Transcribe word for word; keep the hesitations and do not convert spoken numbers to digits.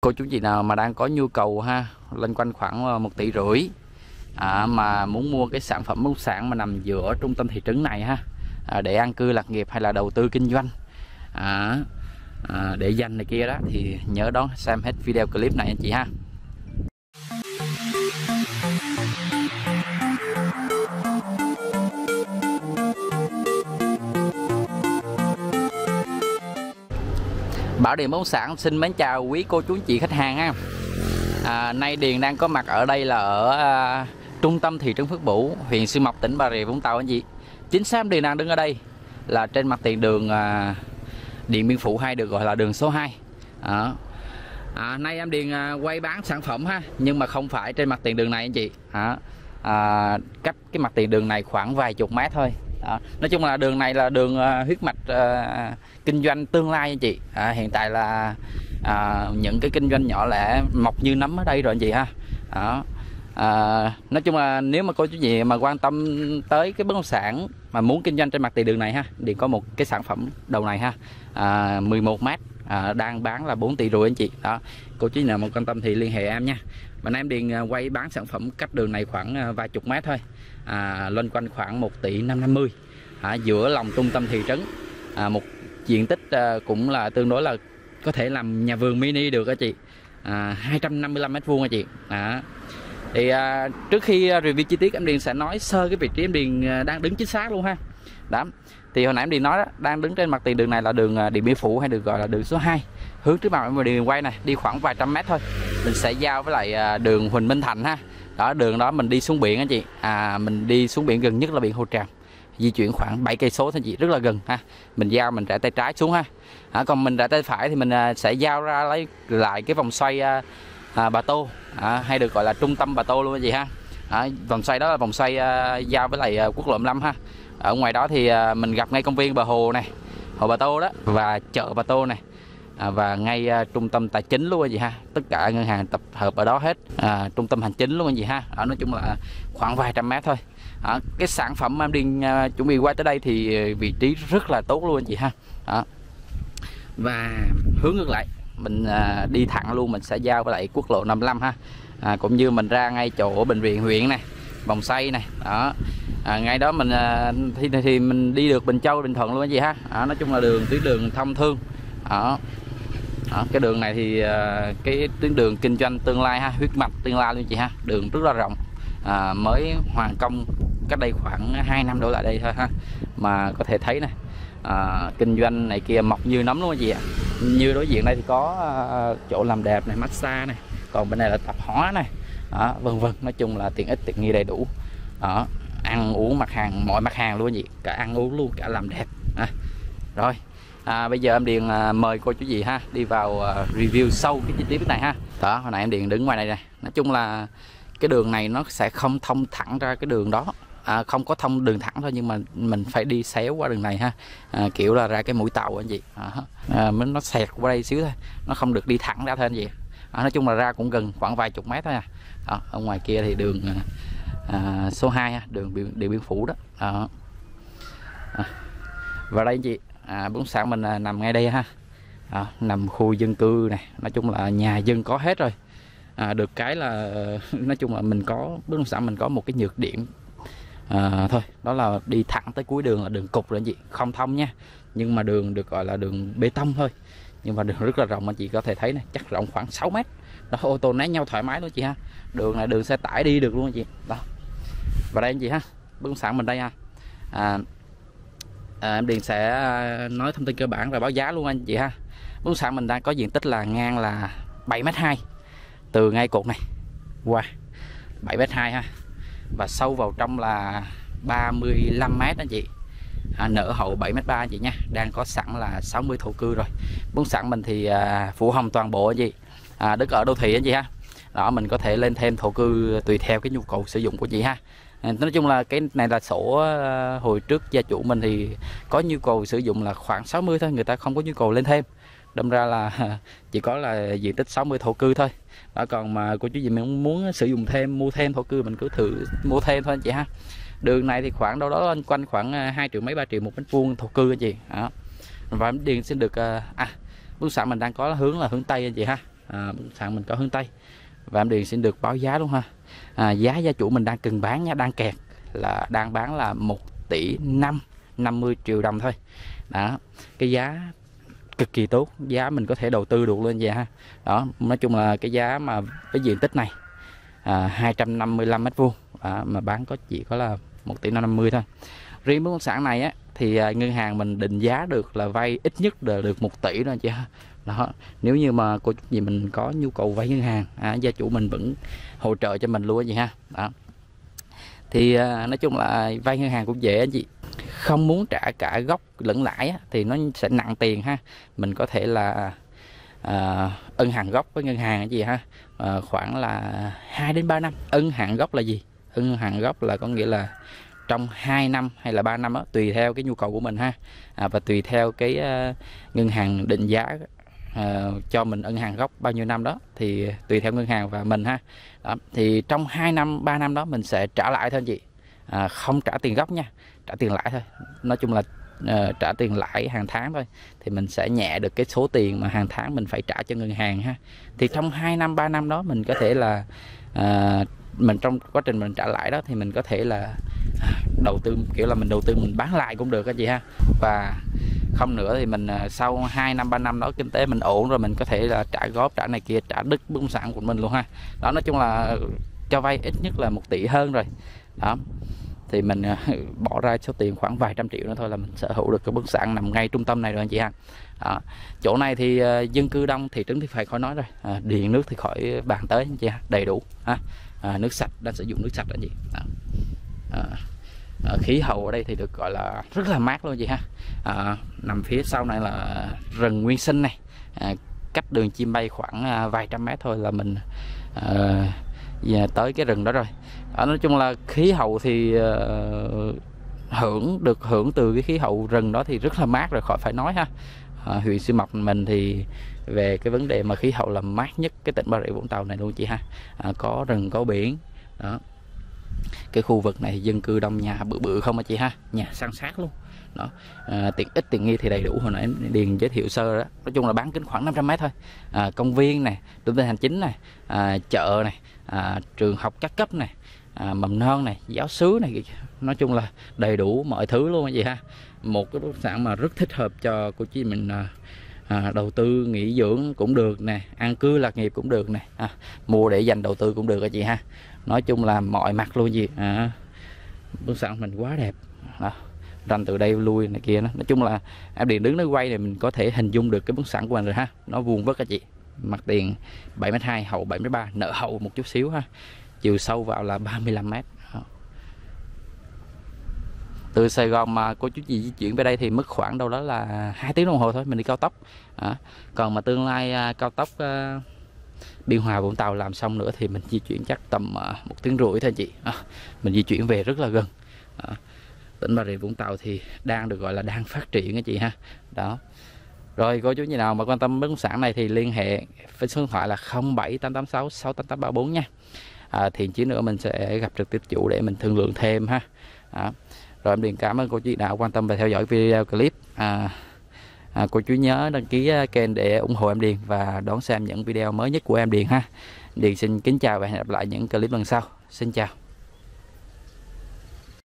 Cô chú chị nào mà đang có nhu cầu ha, loanh quanh khoảng một tỷ rưỡi à, mà muốn mua cái sản phẩm bất sản mà nằm giữa trung tâm thị trấn này ha, à, để an cư lạc nghiệp hay là đầu tư kinh doanh à, à, để dành này kia đó, thì nhớ đón xem hết video clip này anh chị ha. Bảo Điền bất sản xin mến chào quý cô chú chị khách hàng ha. À, nay Điền đang có mặt ở đây là ở à, trung tâm thị trấn Phước Bửu, huyện Xuyên Mộc, tỉnh Bà Rịa Vũng Tàu anh chị. Chính xác Điền đang đứng ở đây là trên mặt tiền đường à, Điện Biên Phủ hai, được gọi là đường số hai. À, à, nay em Điền à, quay bán sản phẩm ha, nhưng mà không phải trên mặt tiền đường này anh chị. À, à, cách cái mặt tiền đường này khoảng vài chục mét thôi. Đó. Nói chung là đường này là đường uh, huyết mạch uh, kinh doanh tương lai anh chị. À, hiện tại là uh, những cái kinh doanh nhỏ lẻ mọc như nấm ở đây rồi anh chị ha. Đó. À, nói chung là nếu mà cô chú gì mà quan tâm tới cái bất động sản mà muốn kinh doanh trên mặt tiền đường này ha, thì có một cái sản phẩm đầu này ha, à, mười một mét à, đang bán là bốn tỷ rưỡi anh chị. Đó. Cô chú nào mà quan tâm thì liên hệ em nha. Mà nay em Điền quay bán sản phẩm cách đường này khoảng vài chục mét thôi, à, loanh quanh khoảng một tỷ năm trăm năm mươi, à, giữa lòng trung tâm thị trấn, à, một diện tích à, cũng là tương đối là có thể làm nhà vườn mini được các chị, à, hai trăm năm mươi lăm mét vuông các chị. À, thì à, trước khi review chi tiết em Điền sẽ nói sơ cái vị trí em Điền đang đứng chính xác luôn ha. Đó. Thì hồi nãy em Điền nói đó, đang đứng trên mặt tiền đường này là đường Điện Biên Phủ hay được gọi là đường số hai. Hướng trước mặt em Điền quay này đi khoảng vài trăm mét thôi, mình sẽ giao với lại đường Huỳnh Minh Thành ha. Đó, đường đó mình đi xuống biển anh chị. À, mình đi xuống biển gần nhất là biển Hồ Tràm. Di chuyển khoảng bảy cây số thôi chị, rất là gần ha. Mình giao mình rẽ tay trái xuống ha. À, còn mình rẽ tay phải thì mình sẽ giao ra lấy lại cái vòng xoay à, Bà Tô, à, hay được gọi là trung tâm Bà Tô luôn anh chị ha. À, vòng xoay đó là vòng xoay à, giao với lại quốc lộ mười lăm ha. Ở ngoài đó thì à, mình gặp ngay công viên bờ hồ này, hồ Bà Tô đó, và chợ Bà Tô này. À, và ngay à, trung tâm tài chính luôn anh chị ha, tất cả ngân hàng tập hợp ở đó hết, à, trung tâm hành chính luôn anh chị ha. Ở à, nói chung là khoảng vài trăm mét thôi. À, cái sản phẩm em Điền à, chuẩn bị quay tới đây thì vị trí rất là tốt luôn anh chị ha. À, và hướng ngược lại mình à, đi thẳng luôn, mình sẽ giao với lại quốc lộ năm mươi lăm ha. À, cũng như mình ra ngay chỗ bệnh viện huyện này, vòng xoay này đó. À, ngay đó mình à, thì, thì mình đi được Bình Châu, Bình Thuận luôn anh chị ha. À, nói chung là đường tuyến đường thông thương đó. Đó, cái đường này thì uh, cái tuyến đường kinh doanh tương lai ha, huyết mạch tương lai luôn chị ha, đường rất là rộng, à, mới hoàn công cách đây khoảng hai năm đổ lại đây thôi ha, mà có thể thấy này, à, kinh doanh này kia mọc như nấm luôn chị ạ. Như đối diện đây thì có uh, chỗ làm đẹp này, massage này, còn bên này là tạp hóa này, đó, vân vân. Nói chung là tiện ích tiện nghi đầy đủ, đó, ăn uống mặt hàng, mọi mặt hàng luôn chị, cả ăn uống luôn, cả làm đẹp, à, rồi. À, bây giờ em Điền à, mời cô chú gì ha đi vào à, review sâu cái chi tiết này ha. Đó, hồi nãy em Điền đứng ngoài này này. Nói chung là cái đường này nó sẽ không thông thẳng ra cái đường đó, à, không có thông đường thẳng thôi, nhưng mà mình phải đi xéo qua đường này ha, à, kiểu là ra cái mũi tàu anh chị. À, nó xẹt qua đây xíu thôi, nó không được đi thẳng ra thôi anh chị. À, nói chung là ra cũng gần khoảng vài chục mét thôi à. Đó, ở ngoài kia thì đường à, số hai ha, đường Điện Biên Phủ đó. Đó. À, và đây anh chị. À, bất động sản mình à, nằm ngay đây ha, à, nằm khu dân cư này, nói chung là nhà dân có hết rồi, à, được cái là nói chung là mình có bất động sản mình có một cái nhược điểm à, thôi, đó là đi thẳng tới cuối đường là đường cục rồi anh chị, không thông nha, nhưng mà đường được gọi là đường bê tông thôi, nhưng mà đường rất là rộng anh chị có thể thấy này, chắc rộng khoảng sáu mét đó, ô tô né nhau thoải mái luôn chị ha, đường là đường xe tải đi được luôn anh chị đó. Và đây anh chị ha, bất động sản mình đây ha. À, À, em Điền sẽ nói thông tin cơ bản và báo giá luôn anh chị ha. Bất động sản mình đang có diện tích là ngang là bảy mét hai, từ ngay cột này qua wow, bảy mét hai ha, và sâu vào trong là ba mươi lăm mét anh chị. À, nở hậu bảy mét ba anh chị nha. Đang có sẵn là sáu mươi thổ cư rồi. Bất động sản mình thì à, phủ hồng toàn bộ anh chị, à, đất ở đô thị anh chị ha. Đó, mình có thể lên thêm thổ cư tùy theo cái nhu cầu sử dụng của chị ha. Nói chung là cái này là sổ hồi trước gia chủ mình thì có nhu cầu sử dụng là khoảng sáu mươi thôi, người ta không có nhu cầu lên thêm, đâm ra là chỉ có là diện tích sáu mươi thổ cư thôi đó. Còn mà cô chú gì mình muốn sử dụng thêm, mua thêm thổ cư mình cứ thử mua thêm thôi anh chị ha. Đường này thì khoảng đâu đó loanh quanh khoảng hai triệu mấy ba triệu một mét vuông thổ cư anh chị đó. Và Điền xin được à, bất động sản mình đang có hướng là hướng Tây anh chị ha, à, sàn mình có hướng Tây. Và em Điền xin được báo giá luôn ha. À, giá gia chủ mình đang cần bán nha, đang kẹt là đang bán là một tỷ năm trăm năm mươi triệu đồng thôi. Đó, cái giá cực kỳ tốt, giá mình có thể đầu tư được lên vậy ha. Đó, nói chung là cái giá mà cái diện tích này à, hai trăm năm mươi lăm mét vuông à, mà bán có chỉ có là một tỷ năm trăm năm mươi thôi. Riêng bất động sản này á thì ngân hàng mình định giá được là vay ít nhất là được một tỷ thôi chị ha. Đó, nếu như mà cô gì mình có nhu cầu vay ngân hàng, à, gia chủ mình vẫn hỗ trợ cho mình luôn vậy ha. Đó. Thì à, nói chung là vay ngân hàng cũng dễ anh chị. Không muốn trả cả gốc lẫn lãi á, thì nó sẽ nặng tiền ha. Mình có thể là à, ân hàng gốc với ngân hàng gì ha, à, khoảng là hai đến ba năm. Ân hàng gốc là gì? Ân hàng gốc là có nghĩa là trong hai năm hay là ba năm đó, tùy theo cái nhu cầu của mình ha, à, và tùy theo cái uh, ngân hàng định giá uh, cho mình ân hàng gốc bao nhiêu năm đó thì tùy theo ngân hàng và mình ha. Đó, thì trong hai năm ba năm đó mình sẽ trả lại thôi anh chị, à, không trả tiền gốc nha, trả tiền lãi thôi. Nói chung là uh, trả tiền lãi hàng tháng thôi thì mình sẽ nhẹ được cái số tiền mà hàng tháng mình phải trả cho ngân hàng ha. Thì trong hai năm ba năm đó mình có thể là uh, mình trong quá trình mình trả lãi đó thì mình có thể là đầu tư, kiểu là mình đầu tư mình bán lại cũng được các chị ha. Và không nữa thì mình sau hai năm ba năm đó kinh tế mình ổn rồi mình có thể là trả góp, trả này kia, trả đứt bất động sản của mình luôn ha. Đó, nói chung là cho vay ít nhất là một tỷ hơn rồi. Đó, thì mình bỏ ra số tiền khoảng vài trăm triệu nữa thôi là mình sở hữu được cái bất động sản nằm ngay trung tâm này rồi anh chị ha. Đó, chỗ này thì dân cư đông, thị trấn thì phải khỏi nói rồi, à, điện nước thì khỏi bàn tới anh chị ha, đầy đủ ha. À, nước sạch, đang sử dụng nước sạch đó anh chị. Đó. À, à, khí hậu ở đây thì được gọi là rất là mát luôn chị ha. À, nằm phía sau này là rừng nguyên sinh này, à, cách đường chim bay khoảng à, vài trăm mét thôi là mình à, về tới cái rừng đó rồi. À, nói chung là khí hậu thì à, hưởng được hưởng từ cái khí hậu rừng đó thì rất là mát rồi, khỏi phải nói ha. À, huyện Xuyên Mộc mình thì về cái vấn đề mà khí hậu là mát nhất cái tỉnh Bà Rịa Vũng Tàu này luôn chị ha. À, có rừng có biển đó. Cái khu vực này dân cư đông, nhà bự bự không á chị ha, nhà san sát luôn đó. À, tiện ích tiện nghi thì đầy đủ, hồi nãy Điền giới thiệu sơ đó. Nói chung là bán kính khoảng năm trăm mét thôi. À, công viên này, trung tâm hành chính này, à, chợ này, à, trường học các cấp này, à, mầm non này, giáo xứ này, nói chung là đầy đủ mọi thứ luôn vậy ha. Một cái bất động sản mà rất thích hợp cho cô chị mình à, à, đầu tư nghỉ dưỡng cũng được nè, an cư lạc nghiệp cũng được nè, à, mua để dành đầu tư cũng được các chị ha. Nói chung là mọi mặt luôn gì, à, bất động sản mình quá đẹp. Đó, rành từ đây lui này kia đó. Nói chung là em Điền đứng nó quay này mình có thể hình dung được cái bất động sản của mình rồi ha. Nó vuông vức các chị, mặt tiền bảy mét hai, hậu bảy mét ba, nợ hậu một chút xíu ha, chiều sâu vào là ba mươi lăm mét. Từ Sài Gòn mà cô chú chị di chuyển về đây thì mất khoảng đâu đó là hai tiếng đồng hồ thôi, mình đi cao tốc. À, còn mà tương lai à, cao tốc à, Biên Hòa Vũng Tàu làm xong nữa thì mình di chuyển chắc tầm à, một tiếng rưỡi thôi chị. À, mình di chuyển về rất là gần. À, tỉnh Bà Rịa Vũng Tàu thì đang được gọi là đang phát triển các chị ha. Đó. Rồi cô chú như nào mà quan tâm bất động sản này thì liên hệ với số điện thoại là không bảy tám tám sáu sáu tám tám ba bốn nha. À, thì chỉ nữa mình sẽ gặp trực tiếp chủ để mình thương lượng thêm ha. Đó. Rồi em Điền cảm ơn cô chú đã quan tâm và theo dõi video clip. À, à, cô chú nhớ đăng ký kênh để ủng hộ em Điền và đón xem những video mới nhất của em Điền ha. Điền xin kính chào và hẹn gặp lại những clip lần sau. Xin chào.